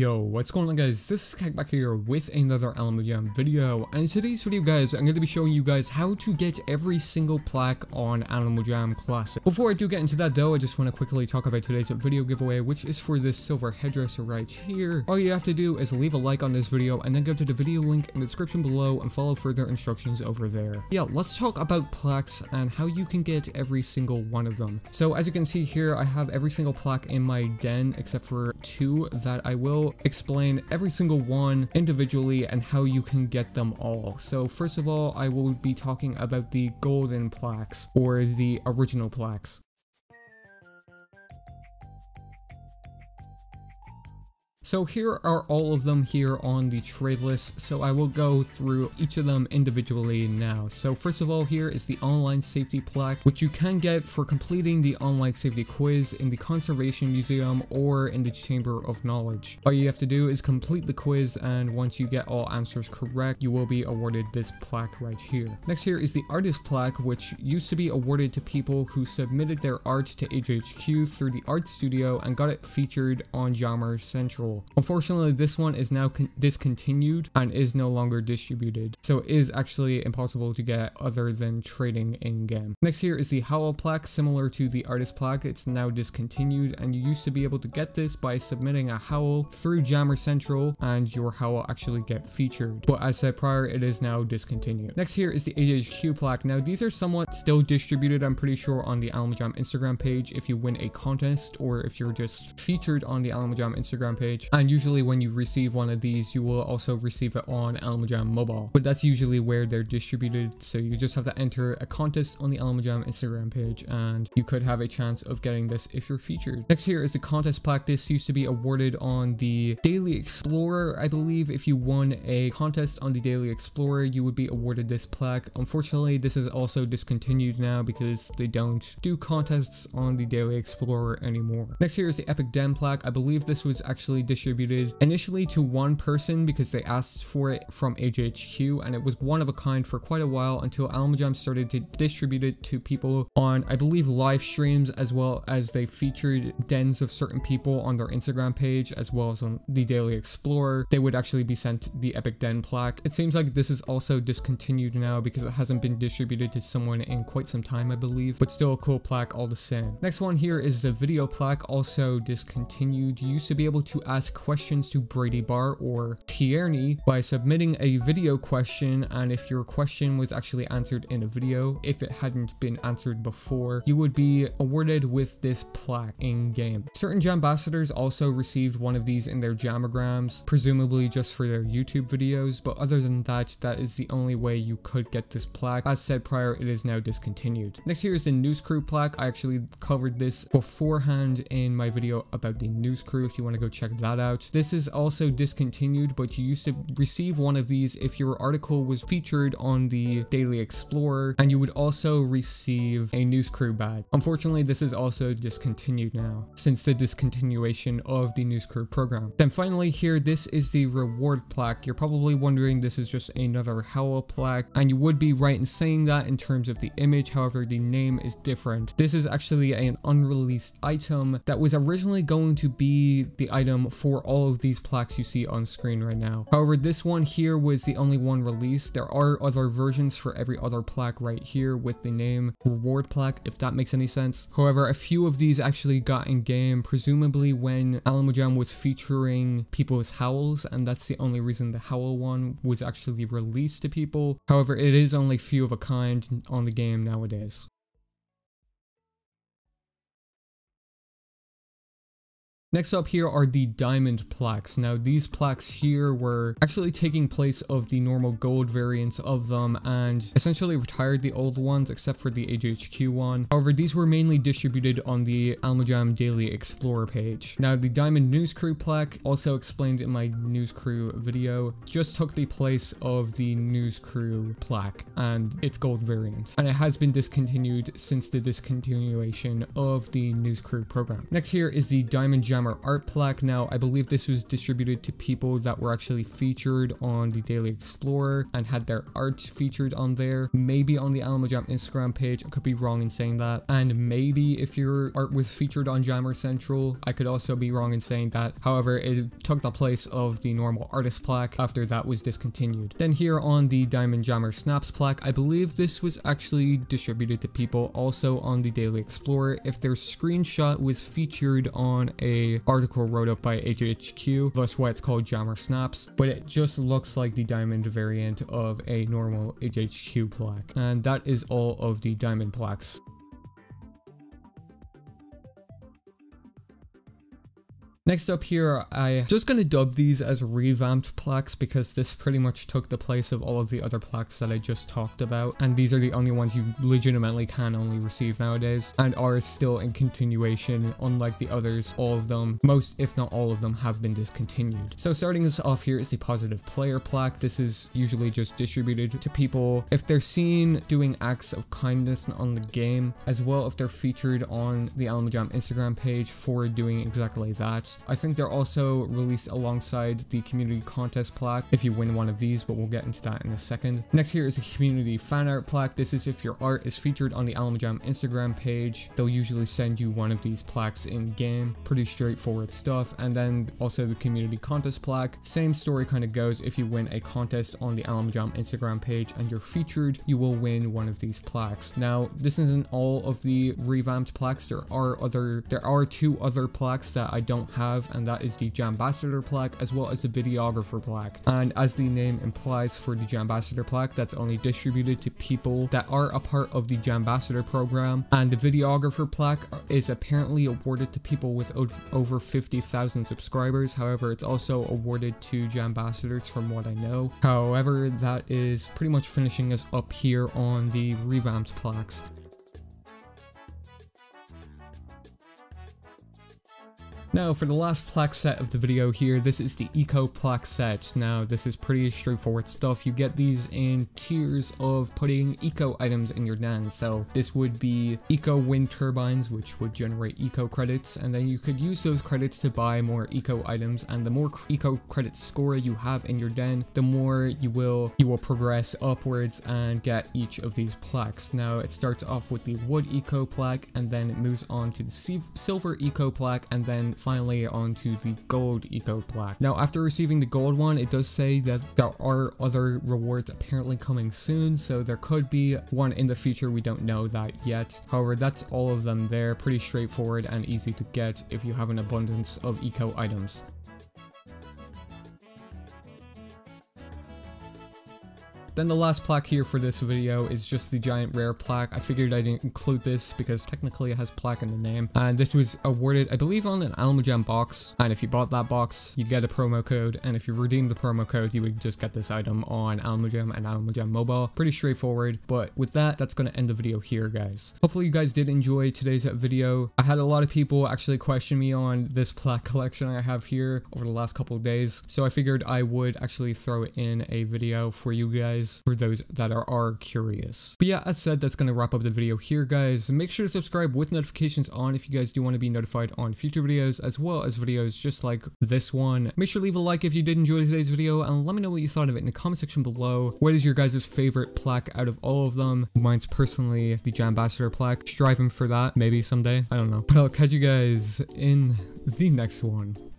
Yo, what's going on guys, this is Kag back here with another Alamo Jam video, and in today's video guys, I'm going to be showing you guys how to get every single plaque on Animal Jam Classic. Before I do get into that though, I just want to quickly talk about today's video giveaway, which is for this silver headdresser right here. All you have to do is leave a like on this video, and then go to the video link in the description below and follow further instructions over there. Yeah, let's talk about plaques and how you can get every single one of them. So as you can see here, I have every single plaque in my den, except for two that I will explain every single one individually and how you can get them all. So first of all, I will be talking about the golden plaques or the original plaques. So here are all of them here on the trade list, so I will go through each of them individually now. So first of all, here is the online safety plaque, which you can get for completing the online safety quiz in the Conservation Museum or in the Chamber of Knowledge. All you have to do is complete the quiz, and once you get all answers correct, you will be awarded this plaque right here. Next here is the artist plaque, which used to be awarded to people who submitted their art to AJHQ through the art studio and got it featured on Jammer Central. Unfortunately, this one is now discontinued and is no longer distributed, so it is actually impossible to get other than trading in-game. Next here is the Howl plaque, similar to the Artist plaque. It's now discontinued, and you used to be able to get this by submitting a Howl through Jammer Central, and your Howl actually get featured. But as said prior, it is now discontinued. Next here is the AJHQ plaque. Now these are somewhat still distributed, I'm pretty sure, on the Animal Jam Instagram page if you win a contest or if you're just featured on the Animal Jam Instagram page. And usually when you receive one of these, you will also receive it on Animal Jam Mobile, but that's usually where they're distributed, so you just have to enter a contest on the Animal Jam Instagram page and you could have a chance of getting this if you're featured. Next here is the contest plaque. This used to be awarded on the Daily Explorer, I believe. If you won a contest on the Daily Explorer, you would be awarded this plaque. Unfortunately, this is also discontinued now because they don't do contests on the Daily Explorer anymore. Next here is the Epic Den plaque. I believe this was actually distributed initially to one person because they asked for it from AJHQ, and it was one of a kind for quite a while until Animal Jam started to distribute it to people on, I believe, live streams, as well as they featured dens of certain people on their Instagram page, as well as on the Daily Explorer. They would actually be sent the Epic Den plaque. It seems like this is also discontinued now because it hasn't been distributed to someone in quite some time, I believe, but still a cool plaque all the same. Next one here is the video plaque, also discontinued. You used to be able to ask questions to Brady Barr or Tierney by submitting a video question, and if your question was actually answered in a video, if it hadn't been answered before, you would be awarded with this plaque in game. Certain Jambassadors also received one of these in their Jamagrams, presumably just for their YouTube videos, but other than that, that is the only way you could get this plaque. As said prior, it is now discontinued. Next here is the news crew plaque. I actually covered this beforehand in my video about the news crew if you want to go check that out. This is also discontinued, but you used to receive one of these if your article was featured on the Daily Explorer, and you would also receive a news crew badge. Unfortunately, this is also discontinued now since the discontinuation of the news crew program. Then finally here, this is the reward plaque. You're probably wondering this is just another Howl plaque, and you would be right in saying that in terms of the image. However, the name is different. This is actually an unreleased item that was originally going to be the item for all of these plaques you see on screen right now. However, this one here was the only one released. There are other versions for every other plaque right here with the name reward plaque, if that makes any sense. However, a few of these actually got in game, presumably when Alamo Jam was featuring people's howls, and that's the only reason the howl one was actually released to people. However, it is only few of a kind on the game nowadays. Next up here are the diamond plaques. Now these plaques here were actually taking place of the normal gold variants of them, and essentially retired the old ones except for the AJHQ one. However, these were mainly distributed on the Animal Jam Daily Explorer page. Now the diamond news crew plaque, also explained in my news crew video, just took the place of the news crew plaque and its gold variant, and it has been discontinued since the discontinuation of the news crew program. Next here is the Diamond Jam Jammer art plaque. Now, I believe this was distributed to people that were actually featured on the Daily Explorer and had their art featured on there. Maybe on the Alamo Jam Instagram page. I could be wrong in saying that. And maybe if your art was featured on Jammer Central, I could also be wrong in saying that. However, it took the place of the normal artist plaque after that was discontinued. Then here on the Diamond Jammer Snaps plaque, I believe this was actually distributed to people also on the Daily Explorer if their screenshot was featured on a article wrote up by AJHQ. That's why it's called Jammer Snaps, but it just looks like the diamond variant of a normal AJHQ plaque. And that is all of the diamond plaques. Next up here, I'm just going to dub these as revamped plaques because this pretty much took the place of all of the other plaques that I just talked about, and these are the only ones you legitimately can only receive nowadays and are still in continuation. Unlike the others, all of them, most if not all of them, have been discontinued. So starting us off here is the Positive Player plaque. This is usually just distributed to people if they're seen doing acts of kindness on the game, as well if they're featured on the Alamo Jam Instagram page for doing exactly that. I think they're also released alongside the Community Contest plaque if you win one of these, but we'll get into that in a second. Next here is a Community Fan Art plaque. This is if your art is featured on the Alamo Jam Instagram page. They'll usually send you one of these plaques in-game. Pretty straightforward stuff. And then also the Community Contest plaque. Same story kind of goes. If you win a contest on the Alamo Jam Instagram page and you're featured, you will win one of these plaques. Now, this isn't all of the revamped plaques. There are two other plaques that I don't have, and that is the Jambassador plaque as well as the Videographer plaque. And as the name implies for the Jambassador plaque, that's only distributed to people that are a part of the Jambassador program, and the Videographer plaque is apparently awarded to people with over 50,000 subscribers. However, it's also awarded to Jambassadors from what I know. However, that is pretty much finishing us up here on the revamped plaques. Now, for the last plaque set of the video here, this is the Eco plaque set. Now, this is pretty straightforward stuff. You get these in tiers of putting eco items in your den. So this would be eco wind turbines, which would generate eco credits, and then you could use those credits to buy more eco items. And the more eco credit score you have in your den, the more you will progress upwards and get each of these plaques. Now, it starts off with the wood eco plaque, and then it moves on to the silver eco plaque, and then finally onto the gold eco plaque. Now, after receiving the gold one, it does say that there are other rewards apparently coming soon, so there could be one in the future. We don't know that yet. However, that's all of them there. Pretty straightforward and easy to get if you have an abundance of eco items. Then the last plaque here for this video is just the Giant Rare plaque. I figured I didn't include this because technically it has plaque in the name. And this was awarded, I believe, on an Alamo Jam box. And if you bought that box, you get a promo code. And if you redeem the promo code, you would just get this item on Alamo Jam and Alamo Jam Mobile. Pretty straightforward. But with that, that's going to end the video here, guys. Hopefully you guys did enjoy today's video. I had a lot of people actually question me on this plaque collection I have here over the last couple of days. So I figured I would actually throw in a video for you guys, for those that are curious. But yeah, as said, that's going to wrap up the video here, guys. Make sure to subscribe with notifications on if you guys do want to be notified on future videos, as well as videos just like this one. Make sure to leave a like if you did enjoy today's video, and let me know what you thought of it in the comment section below. What is your guys' favorite plaque out of all of them? Mine's personally the Jambassador plaque. Striving for that, maybe someday. I don't know. But I'll catch you guys in the next one.